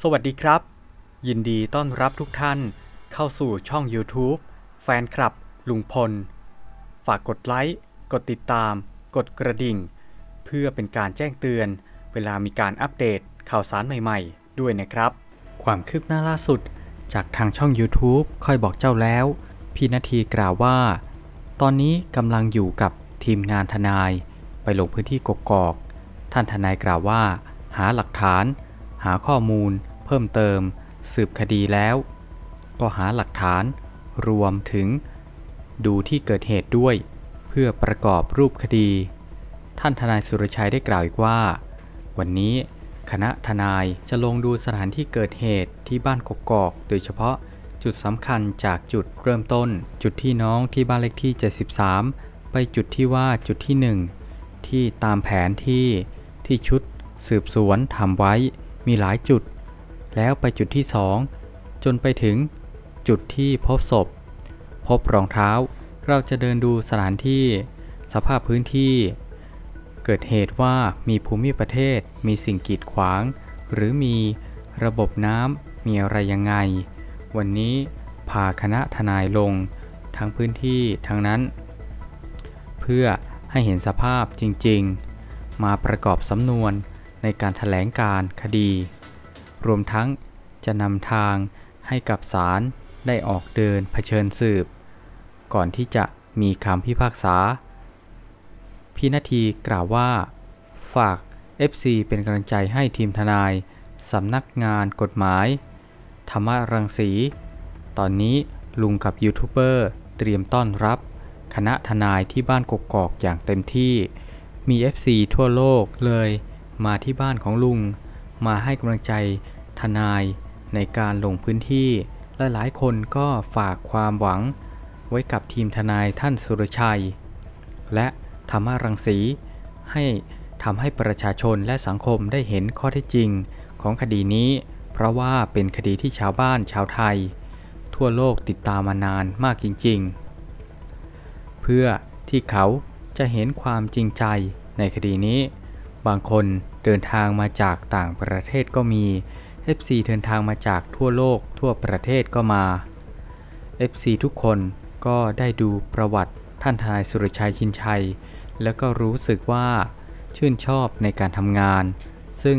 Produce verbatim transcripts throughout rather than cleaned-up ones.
สวัสดีครับยินดีต้อนรับทุกท่านเข้าสู่ช่อง YouTube แฟนคลับลุงพลฝากกดไลค์กดติดตามกดกระดิ่งเพื่อเป็นการแจ้งเตือนเวลามีการอัปเดตข่าวสารใหม่ๆด้วยนะครับความคืบหน้าล่าสุดจากทางช่อง YouTube ค่อยบอกเจ้าแล้วพี่นาทีกล่าวว่าตอนนี้กำลังอยู่กับทีมงานทนายไปลงพื้นที่กกอกท่านทนายกล่าวว่าหาหลักฐานหาข้อมูลเพิ่มเติมสืบคดีแล้วก็หาหลักฐานรวมถึงดูที่เกิดเหตุด้วยเพื่อประกอบรูปคดีท่านทนายสุรชัยได้กล่าวอีกว่าวันนี้คณะทนายจะลงดูสถานที่เกิดเหตุที่บ้านกกอกโดยเฉพาะจุดสำคัญจากจุดเริ่มต้นจุดที่น้องที่บ้านเลขที่เจ็ดสิบสามไปจุดที่ว่าจุดที่หนึ่งที่ตามแผนที่ที่ชุดสืบสวนทำไว้มีหลายจุดแล้วไปจุดที่สองจนไปถึงจุดที่พบศพพบรองเท้าเราจะเดินดูสถานที่สภาพพื้นที่เกิดเหตุว่ามีภูมิประเทศมีสิ่งกีดขวางหรือมีระบบน้ำมีอะไรยังไงวันนี้พาคณะทนายลงทั้งพื้นที่ทั้งนั้นเพื่อให้เห็นสภาพจริงๆมาประกอบสำนวนในการแถลงการคดีรวมทั้งจะนำทางให้กับศาลได้ออกเดินเผชิญสืบก่อนที่จะมีคำพิพากษาพี่นาทีกล่าวว่าฝาก เอฟ ซี เป็นกำลังใจให้ทีมทนายสำนักงานกฎหมายธรรมรังสีตอนนี้ลุงกับยูทูบเบอร์เตรียมต้อนรับคณะทนายที่บ้านกกอกอย่างเต็มที่มี เอฟ ซี ทั่วโลกเลยมาที่บ้านของลุงมาให้กำลังใจทนายในการลงพื้นที่และหลายคนก็ฝากความหวังไว้กับทีมทนายท่านสุรชัยและธรรมรังสีให้ทำให้ประชาชนและสังคมได้เห็นข้อเท็จจริงของคดีนี้เพราะว่าเป็นคดีที่ชาวบ้านชาวไทยทั่วโลกติดตามมานานมากจริงๆเพื่อที่เขาจะเห็นความจริงใจในคดีนี้บางคนเดินทางมาจากต่างประเทศก็มี เอฟ ซี เดินทางมาจากทั่วโลกทั่วประเทศก็มา เอฟ ซี ทุกคนก็ได้ดูประวัติท่านทนายสุรชัยชินชัยแล้วก็รู้สึกว่าชื่นชอบในการทำงานซึ่ง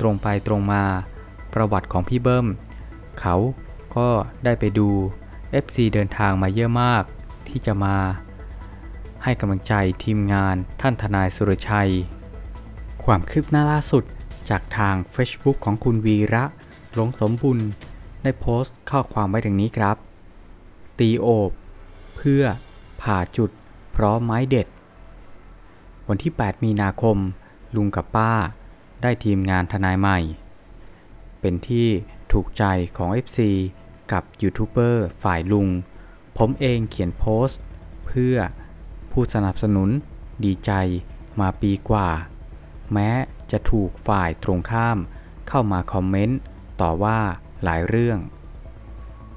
ตรงไปตรงมาประวัติของพี่เบิ้มเขาก็ได้ไปดู เอฟ ซี เดินทางมาเยอะมากที่จะมาให้กำลังใจทีมงานท่านทนายสุรชัยความคืบหน้าล่าสุดจากทาง Facebook ของคุณวีระหลงสมบุญได้โพสต์ข้อความไว้ดังนี้ครับตีโอบเพื่อผ่าจุดพร้อมไม้เด็ดวันที่แปดมีนาคมลุงกับป้าได้ทีมงานทนายใหม่เป็นที่ถูกใจของ เอฟ ซี กับยูทูบเบอร์ฝ่ายลุงผมเองเขียนโพสต์เพื่อผู้สนับสนุนดีใจมาปีกว่าแม้จะถูกฝ่ายตรงข้ามเข้ามาคอมเมนต์ต่อว่าหลายเรื่อง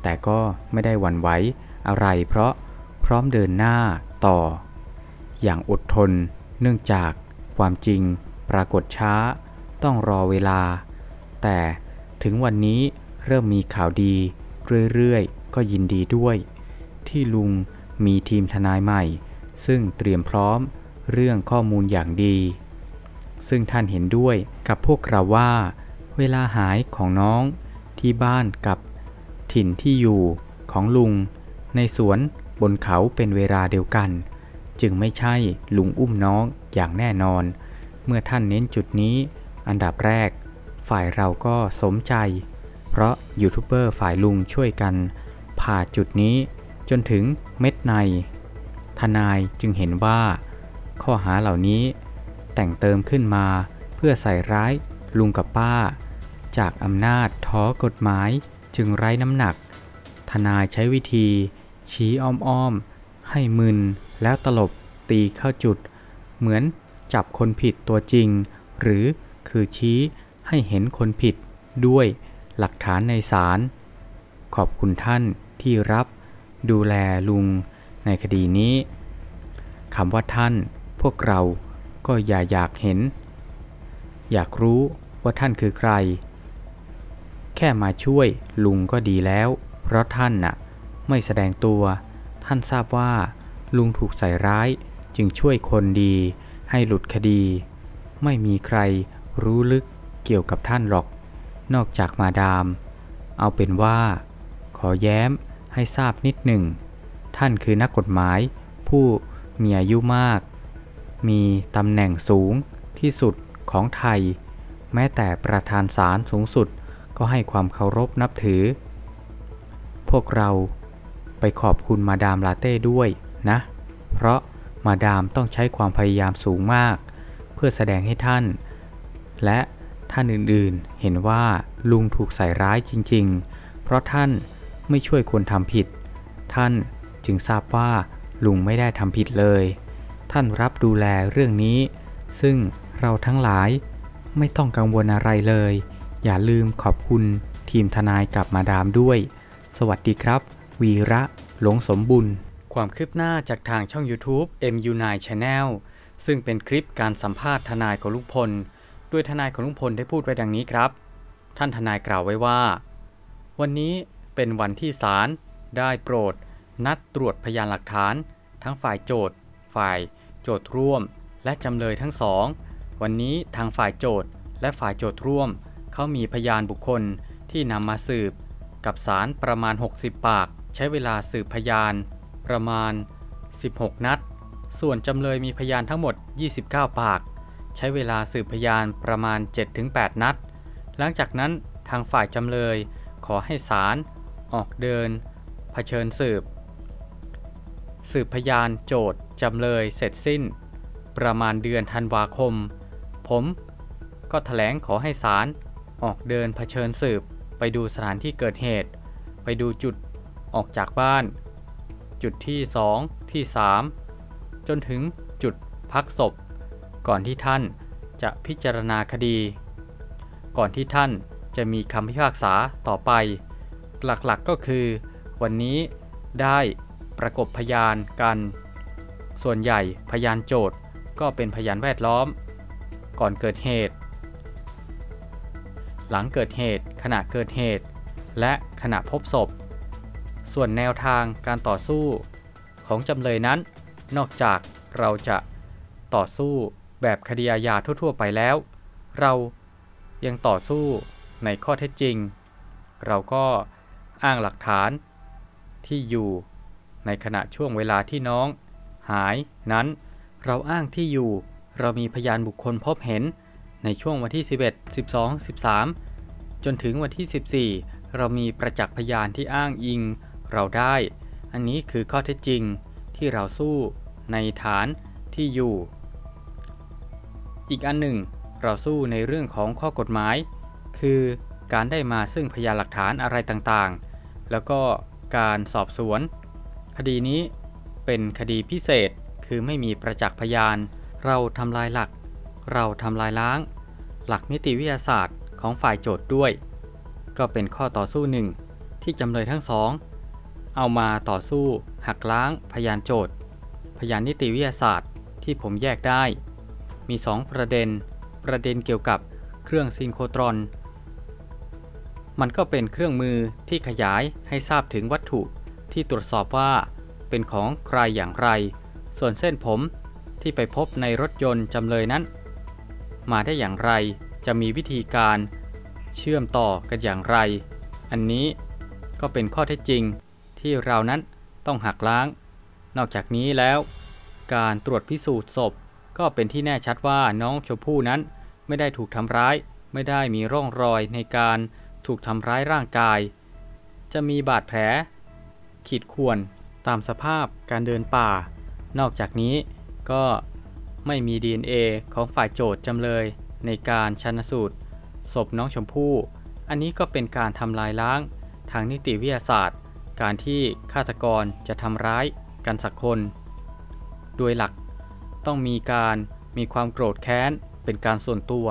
แต่ก็ไม่ได้หวั่นไหวอะไรเพราะพร้อมเดินหน้าต่ออย่างอดทนเนื่องจากความจริงปรากฏช้าต้องรอเวลาแต่ถึงวันนี้เริ่มมีข่าวดีเรื่อยๆก็ยินดีด้วยที่ลุงมีทีมทนายใหม่ซึ่งเตรียมพร้อมเรื่องข้อมูลอย่างดีซึ่งท่านเห็นด้วยกับพวกเราว่าเวลาหายของน้องที่บ้านกับถิ่นที่อยู่ของลุงในสวนบนเขาเป็นเวลาเดียวกันจึงไม่ใช่ลุงอุ้มน้องอย่างแน่นอนเมื่อท่านเน้นจุดนี้อันดับแรกฝ่ายเราก็สมใจเพราะยูทูบเบอร์ฝ่ายลุงช่วยกันผ่าจุดนี้จนถึงเม็ดในทนายจึงเห็นว่าข้อหาเหล่านี้แต่งเติมขึ้นมาเพื่อใส่ร้ายลุงกับป้าจากอำนาจท้อกฎหมายจึงไร้น้ำหนักทนายใช้วิธีชี้อ้อมๆให้มึนแล้วตลบตีเข้าจุดเหมือนจับคนผิดตัวจริงหรือคือชี้ให้เห็นคนผิดด้วยหลักฐานในศาลขอบคุณท่านที่รับดูแลลุงในคดีนี้คำว่าท่านพวกเราก็อย่าอยากเห็นอยากรู้ว่าท่านคือใคร แค่มาช่วยลุงก็ดีแล้วเพราะท่านน่ะไม่แสดงตัวท่านทราบว่าลุงถูกใส่ร้ายจึงช่วยคนดีให้หลุดคดีไม่มีใครรู้ลึกเกี่ยวกับท่านหรอกนอกจากมาดามเอาเป็นว่าขอแย้มให้ทราบนิดหนึ่งท่านคือนักกฎหมายผู้มีอายุมากมีตำแหน่งสูงที่สุดของไทยแม้แต่ประธานศาลสูงสุดก็ให้ความเคารพนับถือพวกเราไปขอบคุณมาดามลาเต้ด้วยนะเพราะมาดามต้องใช้ความพยายามสูงมากเพื่อแสดงให้ท่านและท่านอื่นๆเห็นว่าลุงถูกใส่ร้ายจริงๆเพราะท่านไม่ช่วยคนทำผิดท่านจึงทราบว่าลุงไม่ได้ทำผิดเลยท่านรับดูแลเรื่องนี้ซึ่งเราทั้งหลายไม่ต้องกังวลอะไรเลยอย่าลืมขอบคุณทีมทนายกับมาดามด้วยสวัสดีครับวีระหลงสมบุญความคืบหน้าจากทางช่อง YouTube เอ็ม ยู ไนน์ Channel ซึ่งเป็นคลิปการสัมภาษณ์ทนายของลุงพลด้วยทนายของลุงพลได้พูดไว้ดังนี้ครับท่านทนายกล่าวไว้ว่าวันนี้เป็นวันที่ศาลได้โปรดนัดตรวจพยานหลักฐานทั้งฝ่ายโจทย์ฝ่ายโจทย์ร่วมและจำเลยทั้งสองวันนี้ทางฝ่ายโจทย์และฝ่ายโจทย์ร่วมเขามีพยานบุคคลที่นำมาสืบกับศาลประมาณหกสิบปากใช้เวลาสืบพยานประมาณสิบหกนัดส่วนจำเลยมีพยานทั้งหมดยี่สิบเก้าปากใช้เวลาสืบพยานประมาณ เจ็ดถึงแปด นัดหลังจากนั้นทางฝ่ายจำเลยขอให้ศาลออกเดินเผชิญสืบสืบพยานโจทย์จำเลยเสร็จสิ้นประมาณเดือนธันวาคมผมก็แถลงขอให้ศาลออกเดินเผชิญสืบไปดูสถานที่เกิดเหตุไปดูจุดออกจากบ้านจุดที่สองที่สามจนถึงจุดพักศพก่อนที่ท่านจะพิจารณาคดีก่อนที่ท่านจะมีคำพิพากษาต่อไปหลักๆ ก, ก็คือวันนี้ได้ประกบพยานกันส่วนใหญ่พยานโจทย์ก็เป็นพยานแวดล้อมก่อนเกิดเหตุหลังเกิดเหตุขณะเกิดเหตุและขณะพบศพส่วนแนวทางการต่อสู้ของจำเลยนั้นนอกจากเราจะต่อสู้แบบคดีอาญาทั่วๆไปแล้วเรายังต่อสู้ในข้อเท็จจริงเราก็อ้างหลักฐานที่อยู่ในขณะช่วงเวลาที่น้องหายนั้นเราอ้างที่อยู่เรามีพยานบุคคลพบเห็นในช่วงวันที่สิบเอ็ด สิบสอง สิบสามจนถึงวันที่สิบสี่เรามีประจักษ์พยานที่อ้างอิงเราได้อันนี้คือข้อเท็จจริงที่เราสู้ในฐานที่อยู่อีกอันหนึ่งเราสู้ในเรื่องของข้อกฎหมายคือการได้มาซึ่งพยานหลักฐานอะไรต่างๆแล้วก็การสอบสวนคดีนี้เป็นคดีพิเศษคือไม่มีประจักษ์พยานเราทำลายหลักเราทำลายล้างหลักนิติวิทยาศาสตร์ของฝ่ายโจทย์ด้วยก็เป็นข้อต่อสู้หนึ่งที่จำเลยทั้งสองเอามาต่อสู้หักล้างพยานโจทย์พยานนิติวิทยาศาสตร์ที่ผมแยกได้มีสองประเด็นประเด็นเกี่ยวกับเครื่องซินโครตรอนมันก็เป็นเครื่องมือที่ขยายให้ทราบถึงวัตถุที่ตรวจสอบว่าเป็นของใครอย่างไรส่วนเส้นผมที่ไปพบในรถยนต์จำเลยนั้นมาได้อย่างไรจะมีวิธีการเชื่อมต่อกันอย่างไรอันนี้ก็เป็นข้อเท็จจริงที่เรานั้นต้องหักล้างนอกจากนี้แล้วการตรวจพิสูจน์ศพก็เป็นที่แน่ชัดว่าน้องชมพู่นั้นไม่ได้ถูกทำร้ายไม่ได้มีร่องรอยในการถูกทำร้ายร่างกายจะมีบาดแผลขีดข่วนตามสภาพการเดินป่านอกจากนี้ก็ไม่มี ดี เอ็น เอ ของฝ่ายโจทย์จำเลยในการชันสูตรศพน้องชมพู่อันนี้ก็เป็นการทำลายล้างทางนิติวิทยาศาสตร์การที่ฆาตกรจะทำร้ายกันสักคนโดยหลักต้องมีการมีความโกรธแค้นเป็นการส่วนตัว